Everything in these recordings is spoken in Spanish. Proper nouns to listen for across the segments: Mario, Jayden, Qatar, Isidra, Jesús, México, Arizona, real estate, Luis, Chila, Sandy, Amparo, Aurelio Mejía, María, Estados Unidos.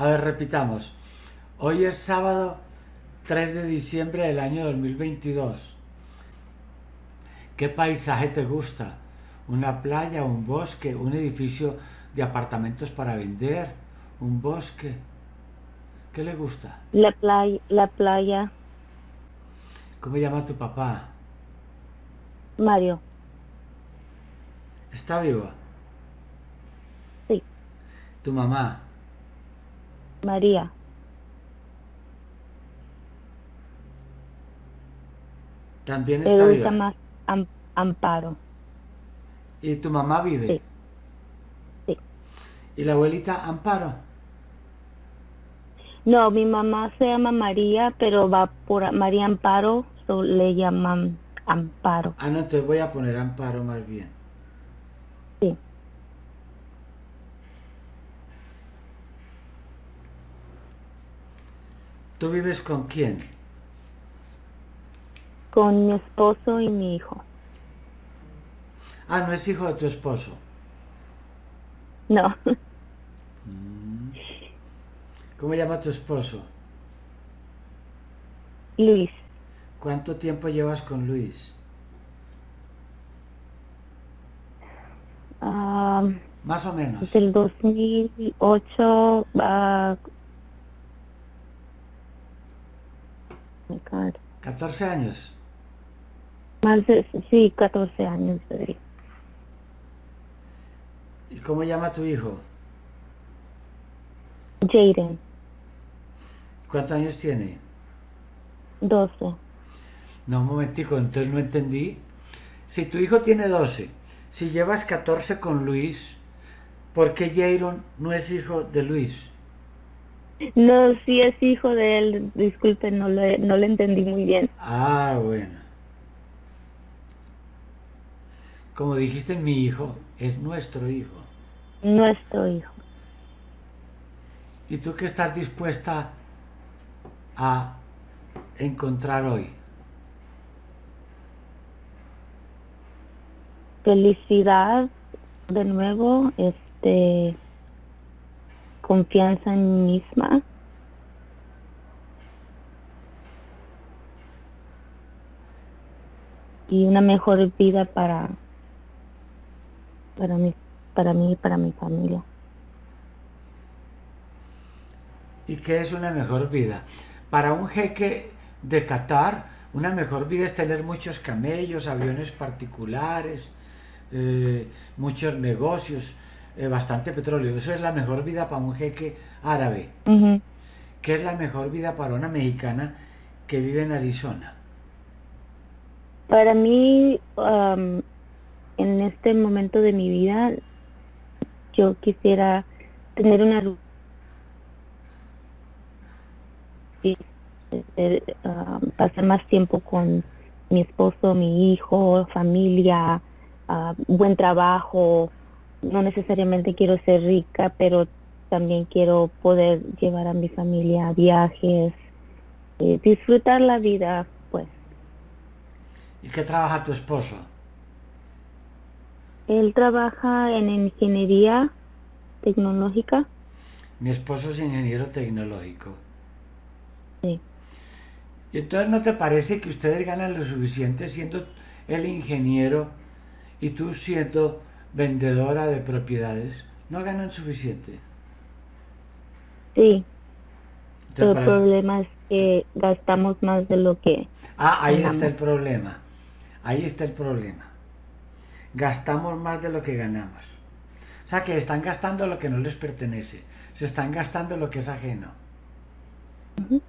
A ver, repitamos. Hoy es sábado 3 de diciembre del año 2022. ¿Qué paisaje te gusta? ¿Una playa, un bosque, un edificio de apartamentos para vender? ¿Un bosque? ¿Qué le gusta? La playa. ¿Cómo llama tu papá? Mario. ¿Está viva? Sí. ¿Tu mamá? María. ¿También está viva? Me gusta más Amparo. ¿Y tu mamá vive? Sí. Sí. ¿Y la abuelita Amparo? No, mi mamá se llama María, pero va por María Amparo, so le llaman Amparo. Ah, no, entonces voy a poner Amparo más bien. Sí. ¿Tú vives con quién? Con mi esposo y mi hijo. Ah, ¿no es hijo de tu esposo? No. ¿Cómo llama tu esposo? Luis. ¿Cuánto tiempo llevas con Luis? Más o menos. Desde el 2008... ¿14 años? Sí, 14 años. ¿Y cómo llama tu hijo? Jayden. ¿Cuántos años tiene? 12. No, un momentico, entonces no entendí. Si tu hijo tiene 12, si llevas 14 con Luis, ¿por qué Jayden no es hijo de Luis? No, sí es hijo de él, disculpen, no le entendí muy bien. Ah, bueno. Como dijiste, mi hijo es nuestro hijo. Nuestro hijo. ¿Y tú qué estás dispuesta a encontrar hoy? Felicidad, de nuevo, confianza en mí misma. Y una mejor vida para mí y para mi familia. ¿Y qué es una mejor vida? Para un jeque de Qatar, una mejor vida es tener muchos camellos, aviones particulares, muchos negocios, bastante petróleo. Eso es la mejor vida para un jeque árabe. Uh-huh. ¿Qué es la mejor vida para una mexicana que vive en Arizona? Para mí, en este momento de mi vida, yo quisiera tener una rutina. Pasar más tiempo con mi esposo, mi hijo, familia, buen trabajo. No necesariamente quiero ser rica, pero también quiero poder llevar a mi familia a viajes, disfrutar la vida, pues. ¿Y qué trabaja tu esposo? Él trabaja en ingeniería tecnológica. Mi esposo es ingeniero tecnológico. Sí. ¿Y entonces no te parece que ustedes ganan lo suficiente siendo el ingeniero y tú siendo vendedora de propiedades? ¿No ganan suficiente? Sí. Pero el problema es que gastamos más de lo que... Ah, ahí ganamos. Está el problema. Ahí está el problema. Gastamos más de lo que ganamos. O sea, que están gastando lo que no les pertenece. Se están gastando lo que es ajeno. Uh-huh.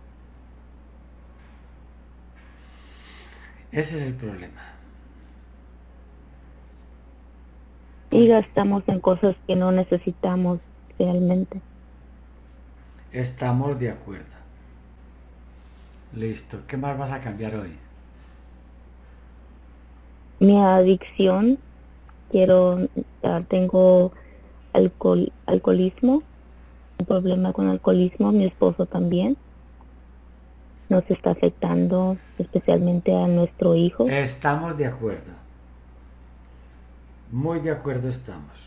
Ese es el problema. Y gastamos en cosas que no necesitamos realmente. Estamos de acuerdo. Listo. ¿Qué más vas a cambiar hoy? Mi adicción. Tengo alcoholismo. Un problema con alcoholismo. Mi esposo también. Nos está afectando especialmente a nuestro hijo. Estamos de acuerdo. Muy de acuerdo estamos.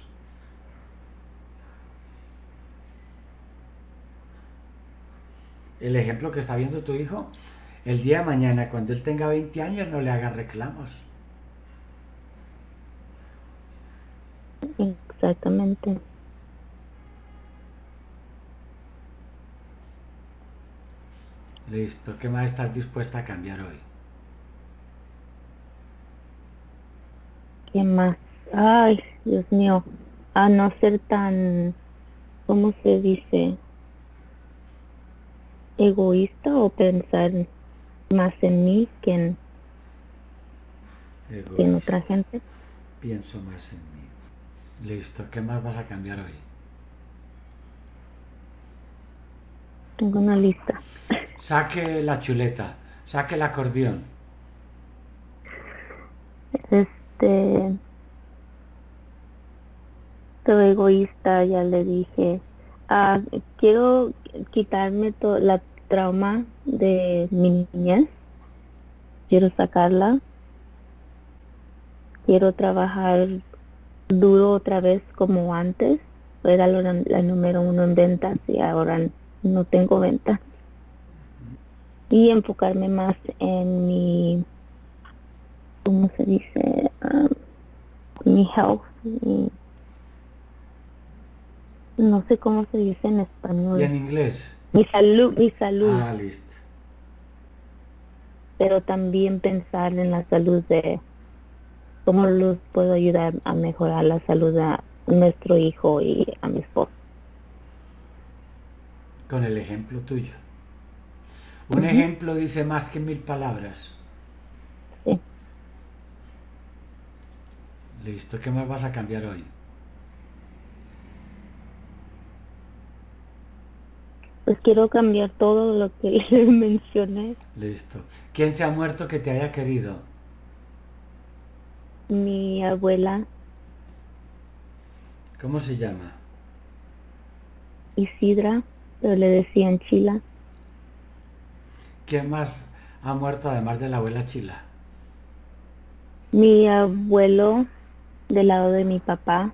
el ejemplo que está viendo tu hijo, el día de mañana, cuando él tenga 20 años, no le haga reclamos. Exactamente. Listo. ¿Qué más estás dispuesta a cambiar hoy? ¿Qué más? Ay, Dios mío. A no ser tan, ¿cómo se dice? Egoísta, o pensar más en mí que en otra gente. Pienso más en mí. Listo. ¿Qué más vas a cambiar hoy? Tengo una lista. Saque la chuleta, saque el acordeón. Soy egoísta, ya le dije. Quiero quitarme la trauma de mi niñez. Quiero sacarla. Quiero trabajar duro otra vez como antes. Era la número 1 en ventas y ahora no tengo ventas. Y enfocarme más en mi, ¿cómo se dice? Mi health. No sé cómo se dice en español. ¿Y en inglés? Mi salud, mi salud. Ah, listo. Pero también pensar en la salud de... ¿Cómo los puedo ayudar a mejorar la salud a nuestro hijo y a mi esposo? Con el ejemplo tuyo. Un ejemplo dice más que 1000 palabras. Sí. Listo. ¿Qué más vas a cambiar hoy? Pues quiero cambiar todo lo que le mencioné. Listo. ¿Quién se ha muerto que te haya querido? Mi abuela. ¿Cómo se llama? Isidra, pero le decían Chila. ¿Quién más ha muerto además de la abuela Chila? Mi abuelo, del lado de mi papá,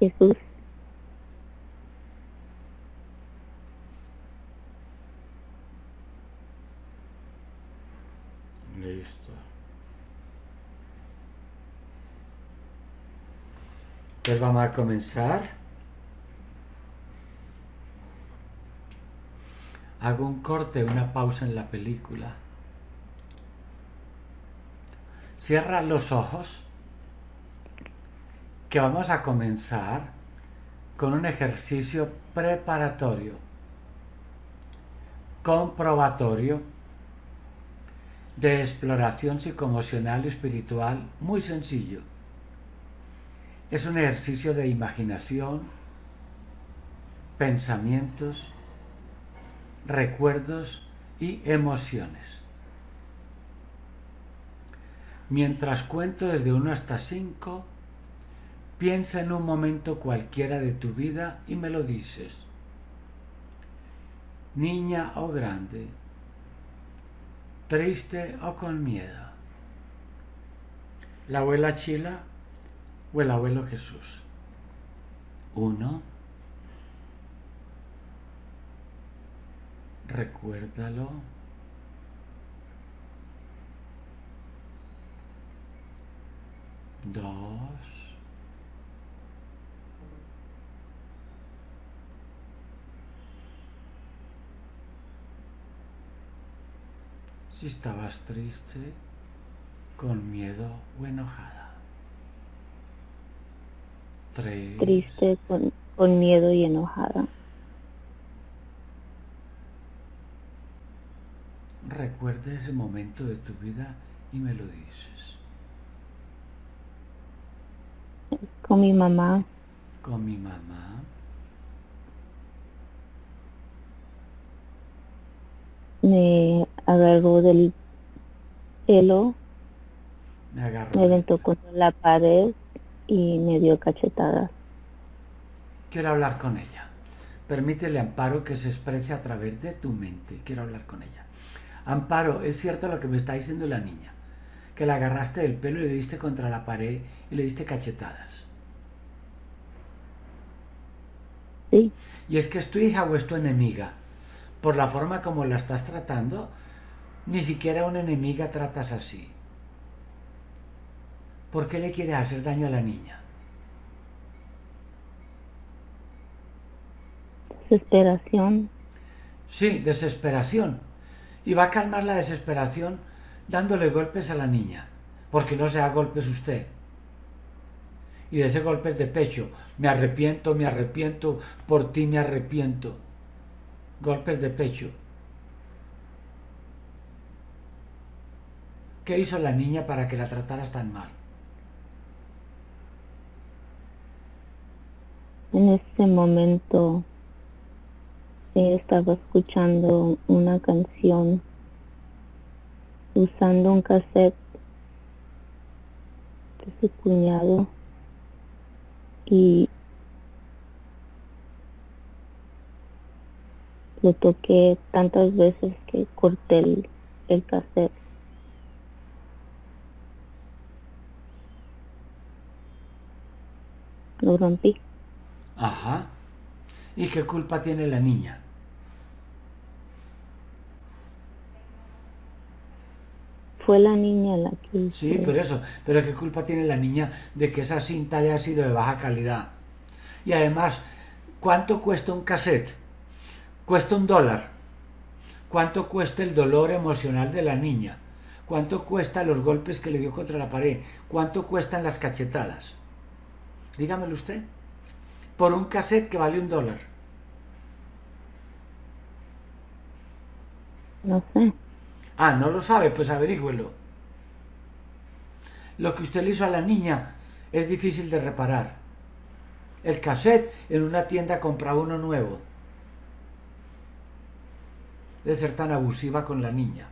Jesús. Listo. Pues vamos a comenzar. Hago un corte, una pausa en la película. Cierra los ojos, que vamos a comenzar con un ejercicio preparatorio, comprobatorio, de exploración psicoemocional y espiritual muy sencillo. Es un ejercicio de imaginación, pensamientos, recuerdos y emociones. Mientras cuento desde 1 hasta 5, piensa en un momento cualquiera de tu vida y me lo dices. Niña o grande, triste o con miedo, la abuela Chila o el abuelo Jesús. 1. Recuérdalo. 2. 3. Si estabas triste, con miedo o enojada. 3. Triste, con miedo y enojada. Recuerda ese momento de tu vida y me lo dices. Con mi mamá. Con mi mamá. Me agarró del pelo, me aventó contra la pared y me dio cachetadas. Quiero hablar con ella. Permítele, Amparo, que se exprese a través de tu mente. Quiero hablar con ella. Amparo, es cierto lo que me está diciendo la niña, que la agarraste del pelo y le diste contra la pared y le diste cachetadas. Sí. ¿Y es que es tu hija o es tu enemiga? por la forma como la estás tratando, ni siquiera a una enemiga tratas así. ¿Por qué le quieres hacer daño a la niña? Desesperación. Sí, desesperación. Y va a calmar la desesperación dándole golpes a la niña, porque no se da golpes usted. Y de ese golpe es de pecho. Me arrepiento, por ti me arrepiento. Golpes de pecho. ¿Qué hizo la niña para que la trataras tan mal? En este momento estaba escuchando una canción usando un cassette de su cuñado. Y lo toqué tantas veces que corté el cassette. Lo rompí. Ajá. ¿Y qué culpa tiene la niña? Fue la niña la que... Sí, por eso. Pero ¿qué culpa tiene la niña de que esa cinta haya sido de baja calidad? Y además, ¿cuánto cuesta un cassette? Cuesta $1. ¿Cuánto cuesta el dolor emocional de la niña? ¿Cuánto cuesta los golpes que le dio contra la pared? ¿Cuánto cuestan las cachetadas? Dígamelo usted. Por un cassette que vale $1. No sé. Ah, no lo sabe, pues averígüelo. Lo que usted le hizo a la niña es difícil de reparar. El cassette en una tienda compraba uno nuevo. De ser tan abusiva con la niña.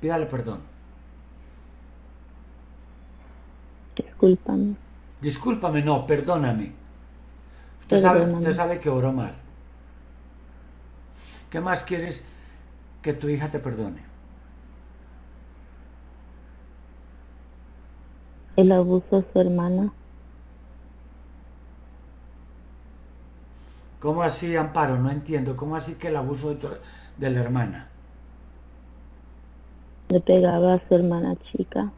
Pídale perdón. Discúlpame. Discúlpame, no, perdóname. Usted sabe que obró mal. ¿Qué más quieres que tu hija te perdone? El abuso a su hermana. ¿Cómo así, Amparo? No entiendo. ¿Cómo así que el abuso de la hermana? Le pegaba a su hermana chica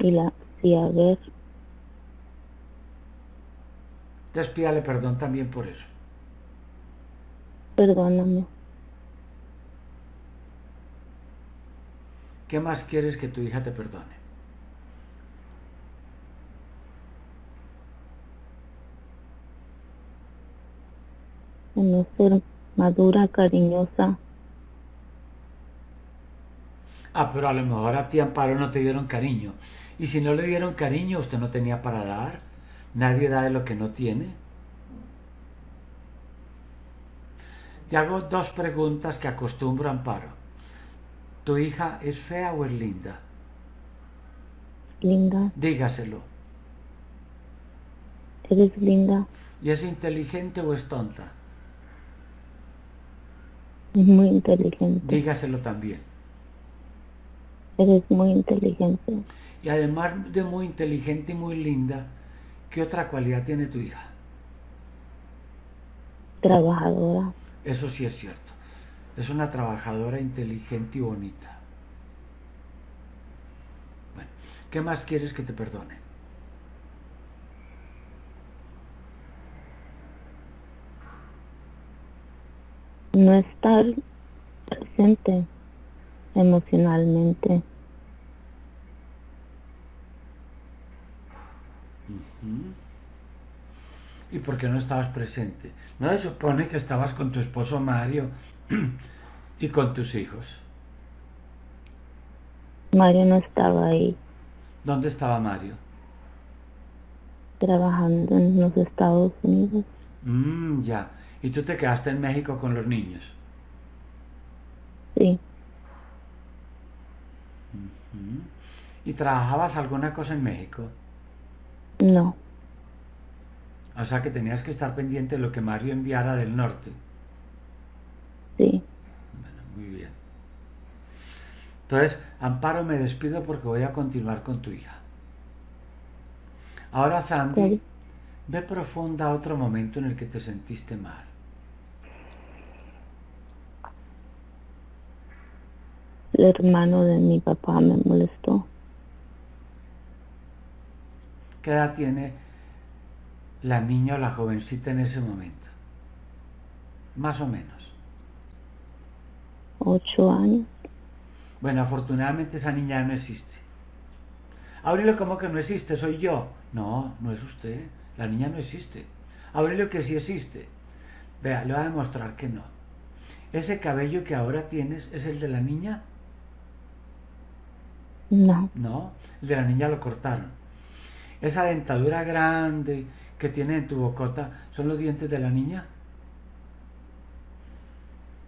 y la hacía ver. Entonces pídale perdón también por eso. Perdóname. ¿Qué más quieres que tu hija te perdone? No ser madura, cariñosa. Ah, pero a lo mejor a ti, Amparo, no te dieron cariño. Y si no le dieron cariño, usted no tenía para dar. Nadie da de lo que no tiene. Te hago dos preguntas que acostumbro, Amparo. ¿Tu hija es fea o es linda? Linda. Dígaselo. Eres linda. ¿Y es inteligente o es tonta? Es muy inteligente. Dígaselo también. Eres muy inteligente. Y además de muy inteligente y muy linda, ¿qué otra cualidad tiene tu hija? Trabajadora. Eso sí es cierto. Es una trabajadora inteligente y bonita. Bueno, ¿qué más quieres que te perdone? No estar presente emocionalmente. ¿Y por qué no estabas presente? ¿No se supone que estabas con tu esposo Mario y con tus hijos? Mario no estaba ahí. ¿Dónde estaba Mario? Trabajando en los Estados Unidos. Ya. ¿Y tú te quedaste en México con los niños? Sí. ¿Y trabajabas alguna cosa en México? No. O sea que tenías que estar pendiente de lo que Mario enviara del norte. Sí. Bueno, muy bien. Entonces, Amparo, me despido porque voy a continuar con tu hija. Ahora, Sandy, sí. Ve profunda otro momento en el que te sentiste mal. el hermano de mi papá me molestó. ¿Qué edad tiene la niña o la jovencita en ese momento? Más o menos. 8 años. Bueno, afortunadamente esa niña no existe. Aurelio, ¿cómo que no existe? ¿Soy yo? No, no es usted. La niña no existe. Aurelio, que sí existe. Vea, le voy a demostrar que no. ¿Ese cabello que ahora tienes es el de la niña? No. No, el de la niña lo cortaron. Esa dentadura grande que tiene en tu bocota, ¿son los dientes de la niña?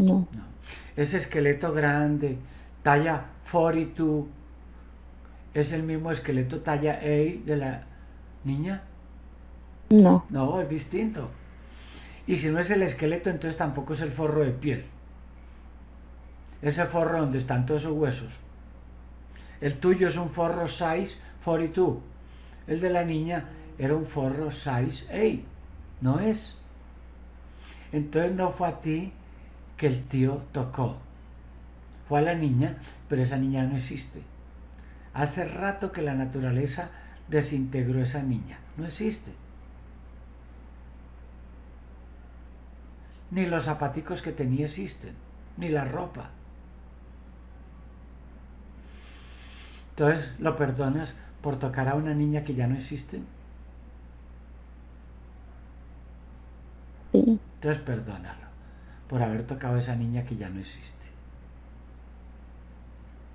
No. No. Ese esqueleto grande, talla 42, ¿es el mismo esqueleto talla A de la niña? No. No, es distinto. Y si no es el esqueleto, entonces tampoco es el forro de piel. Ese forro donde están todos esos huesos. El tuyo es un forro size 42. El de la niña era un forro size 8. ¿No es? Entonces no fue a ti que el tío tocó. Fue a la niña, pero esa niña no existe. Hace rato que la naturaleza desintegró esa niña. No existe. Ni los zapaticos que tenía existen, ni la ropa. Entonces, ¿lo perdonas por tocar a una niña que ya no existe? Sí. Entonces, perdónalo por haber tocado a esa niña que ya no existe.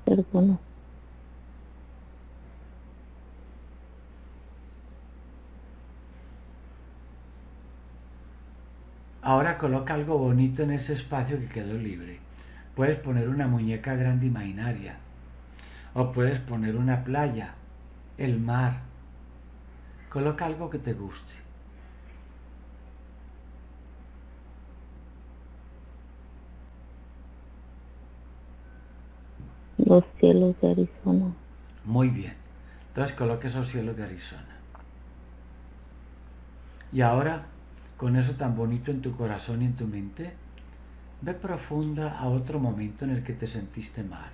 Perdono. Ahora coloca algo bonito en ese espacio que quedó libre. Puedes poner una muñeca grande imaginaria. O puedes poner una playa, el mar. Coloca algo que te guste. Los cielos de Arizona. Muy bien. Entonces coloca esos cielos de Arizona. Y ahora, con eso tan bonito en tu corazón y en tu mente, ve profunda a otro momento en el que te sentiste mal.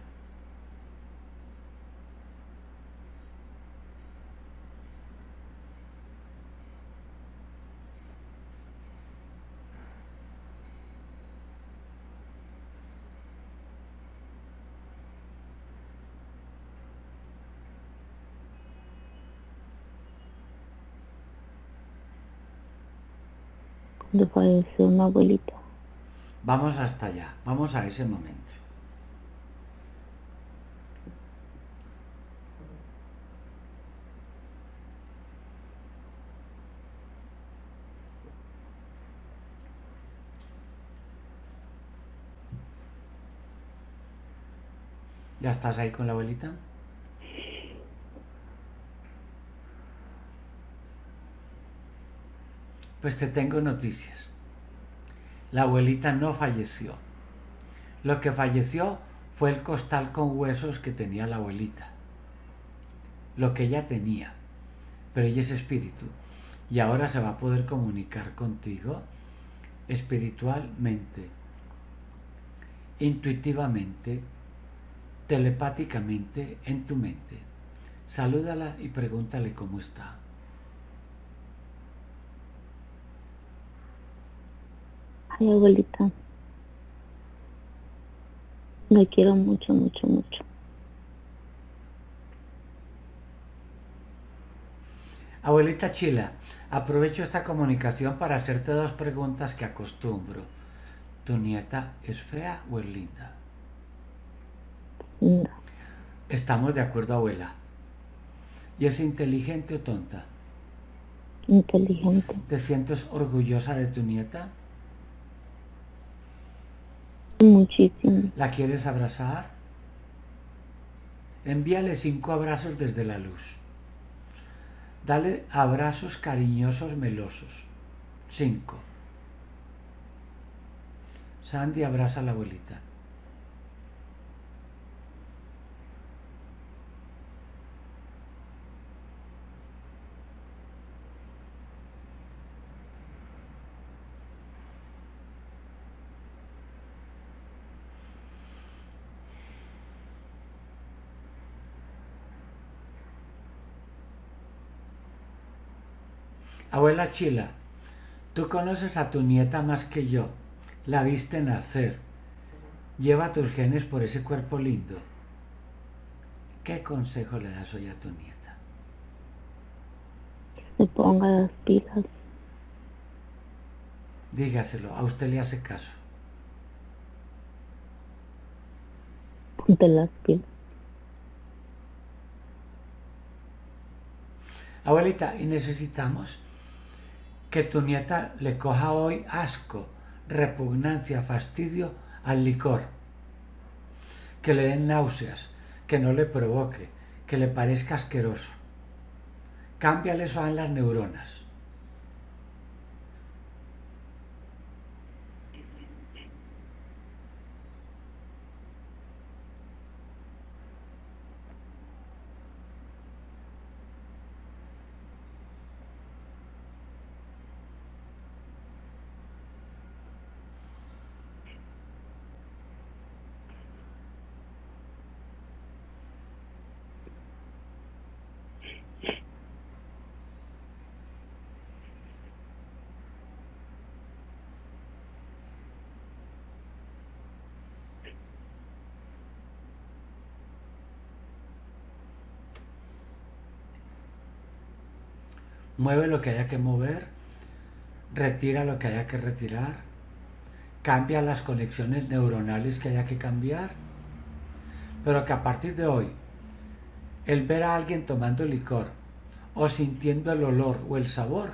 Cuando falleció una abuelita. Vamos hasta allá, vamos a ese momento. ¿Ya estás ahí con la abuelita? Pues te tengo noticias. La abuelita no falleció. Lo que falleció fue el costal con huesos que tenía la abuelita. Lo que ella tenía. Pero ella es espíritu. Y ahora se va a poder comunicar contigo espiritualmente, intuitivamente, telepáticamente, en tu mente. Salúdala y pregúntale cómo está. Ay, abuelita, me quiero mucho, mucho, mucho. Abuelita Chila, aprovecho esta comunicación para hacerte dos preguntas que acostumbro. ¿Tu nieta es fea o es linda? Linda. Estamos de acuerdo, abuela. ¿Y es inteligente o tonta? Inteligente. ¿Te sientes orgullosa de tu nieta? Muchísimo. ¿La quieres abrazar? Envíale 5 abrazos desde la luz. Dale abrazos cariñosos, melosos. 5. Sandy, abraza a la abuelita. Abuela Chila, tú conoces a tu nieta más que yo. La viste nacer. Lleva tus genes por ese cuerpo lindo. ¿Qué consejo le das hoy a tu nieta? Se ponga las pilas. Dígaselo, a usted le hace caso. Ponte las pilas. Abuelita, y necesitamos que tu nieta le coja hoy asco, repugnancia, fastidio al licor. Que le den náuseas, que no le provoque, que le parezca asqueroso. Cámbiale eso a las neuronas. Mueve lo que haya que mover, retira lo que haya que retirar, cambia las conexiones neuronales que haya que cambiar, pero que a partir de hoy, el ver a alguien tomando licor o sintiendo el olor o el sabor,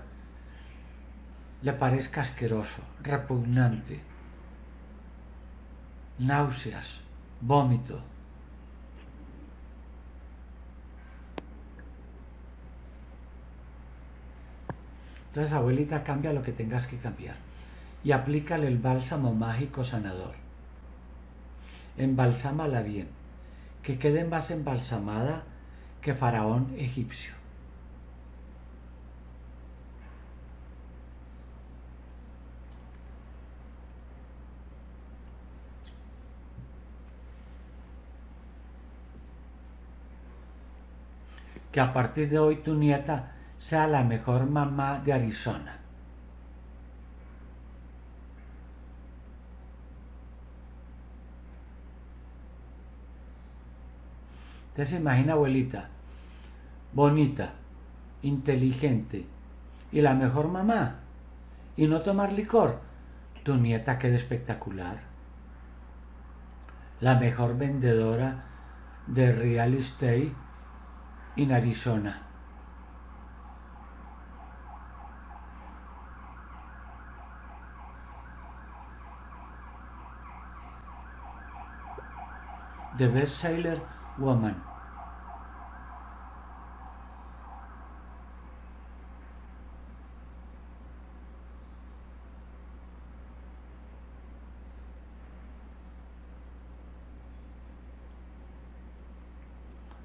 le parezca asqueroso, repugnante, náuseas, vómito. Entonces, abuelita, cambia lo que tengas que cambiar y aplícale el bálsamo mágico sanador. Embalsámala bien, que quede más embalsamada que faraón egipcio. Que a partir de hoy tu nieta sea la mejor mamá de Arizona. Usted se imagina, abuelita, bonita, inteligente y la mejor mamá, y no tomar licor. Tu nieta queda espectacular. La mejor vendedora de real estate en Arizona. The best sailor woman.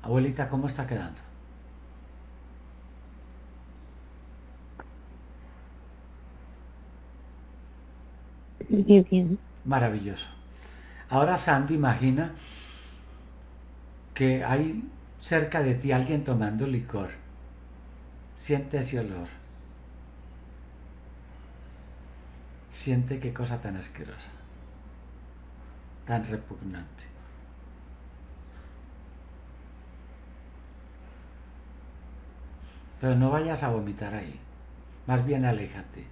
Abuelita, ¿cómo está quedando? Muy bien. Maravilloso. Ahora, Sandy, imagina que hay cerca de ti alguien tomando licor. Siente ese olor. Siente qué cosa tan asquerosa, tan repugnante. Pero no vayas a vomitar ahí, más bien aléjate.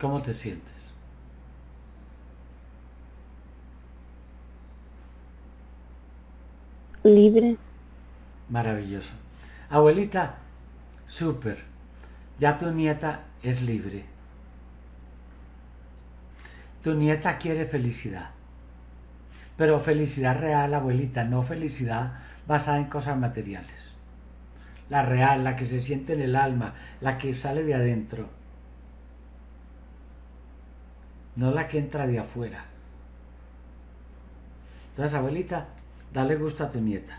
¿Cómo te sientes? Libre. Maravilloso. Abuelita, súper. Ya tu nieta es libre. Tu nieta quiere felicidad. Pero felicidad real, abuelita, no felicidad basada en cosas materiales. La real, la que se siente en el alma, la que sale de adentro. No la que entra de afuera. Entonces, abuelita, dale gusto a tu nieta.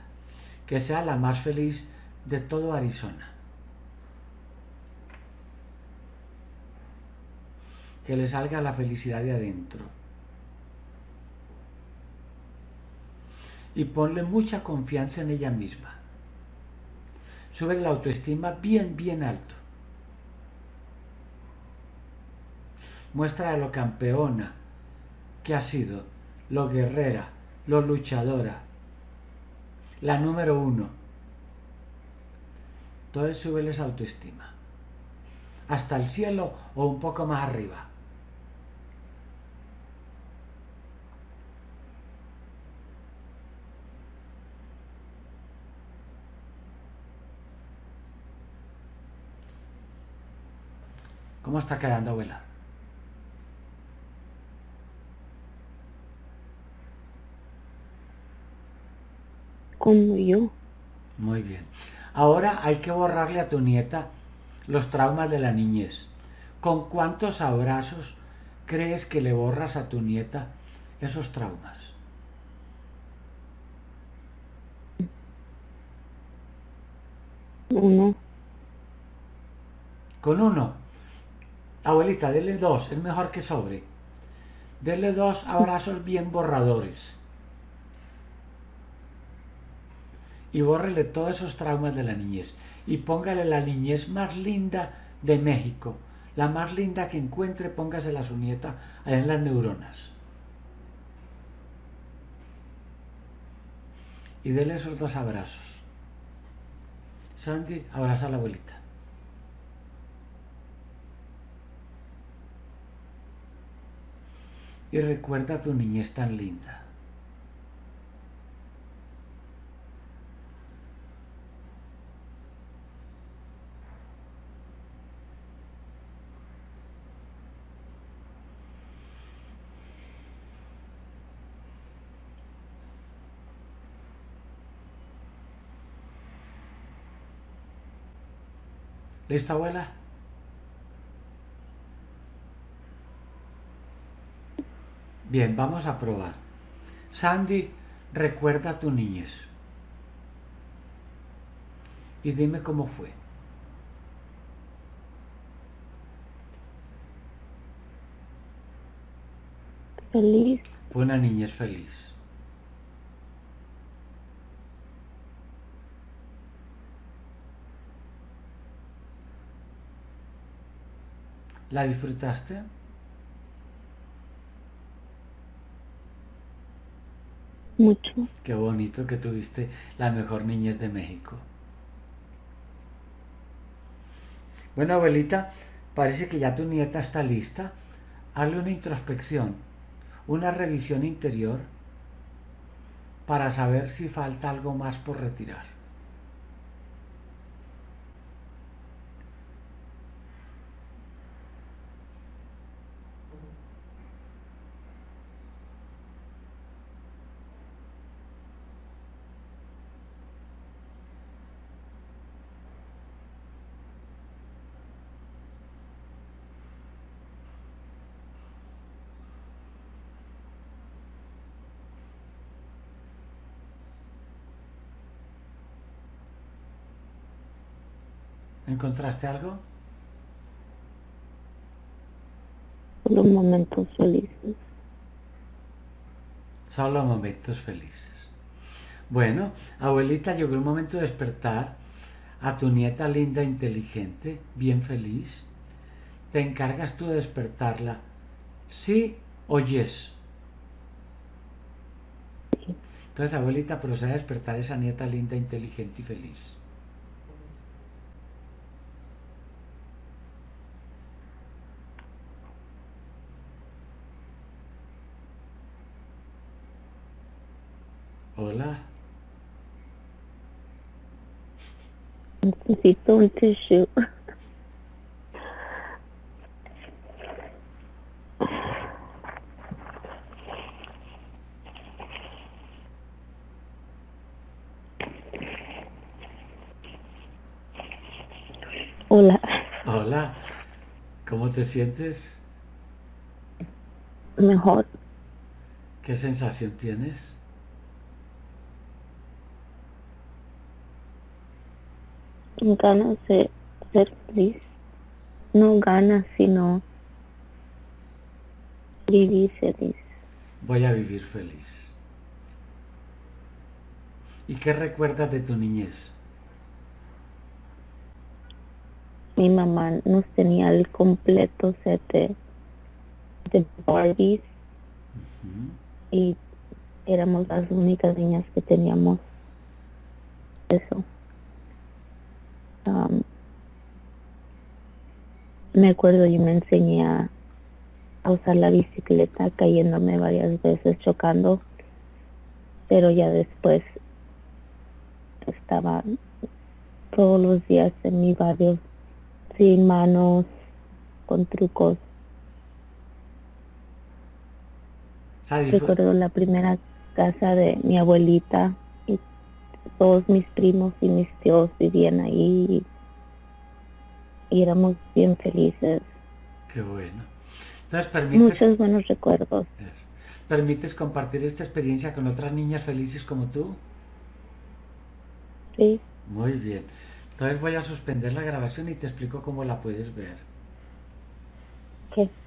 Que sea la más feliz de todo Arizona. Que le salga la felicidad de adentro. y ponle mucha confianza en ella misma. Sube la autoestima bien, bien alto. Muéstrale lo campeona que ha sido, lo guerrera, lo luchadora, la número uno. Entonces súbeles autoestima, hasta el cielo o un poco más arriba. ¿Cómo está quedando, abuela? Como yo. Muy bien. Ahora hay que borrarle a tu nieta los traumas de la niñez. ¿Con cuántos abrazos crees que le borras a tu nieta esos traumas? Uno. ¿Con uno? Abuelita, dele dos, es mejor que sobre. Dele dos abrazos bien borradores. Y bórrele todos esos traumas de la niñez. Y póngale la niñez más linda de México. La más linda que encuentre, póngasela a su nieta allá en las neuronas. Y dele esos dos abrazos. Sandy, abraza a la abuelita. Y recuerda tu niñez tan linda. ¿Listo, abuela? Bien, vamos a probar. Sandy, recuerda tu niñez. Y dime cómo fue. Feliz. Fue una niñez feliz. ¿La disfrutaste? Mucho. Qué bonito que tuviste la mejor niñez de México. Bueno, abuelita, parece que ya tu nieta está lista. Hazle una introspección, una revisión interior para saber si falta algo más por retirar. ¿Encontraste algo? Solo momentos felices. Solo momentos felices. Bueno, abuelita, llegó el momento de despertar a tu nieta linda, inteligente, bien feliz. ¿Te encargas tú de despertarla? ¿Sí o yes? Sí. Entonces, abuelita, procede a despertar a esa nieta linda, inteligente y feliz. Hola. Necesito un tissue. Hola. Hola. ¿Cómo te sientes? Mejor. ¿Qué sensación tienes? Ganas de ser feliz, no ganas sino vivir feliz. Voy a vivir feliz. ¿Y qué recuerdas de tu niñez? Mi mamá nos tenía el completo set de Barbies. Uh-huh. Y éramos las únicas niñas que teníamos eso. Me acuerdo, yo me enseñé a usar la bicicleta cayéndome varias veces, chocando, pero ya después estaba todos los días en mi barrio sin manos, con trucos. Recuerdo la primera casa de mi abuelita y todos mis primos y mis tíos vivían ahí y éramos bien felices. Qué bueno. Entonces, permites... Muchos buenos recuerdos. ¿Permites compartir esta experiencia con otras niñas felices como tú? Sí. Muy bien. Entonces voy a suspender la grabación y te explico cómo la puedes ver. ¿Qué?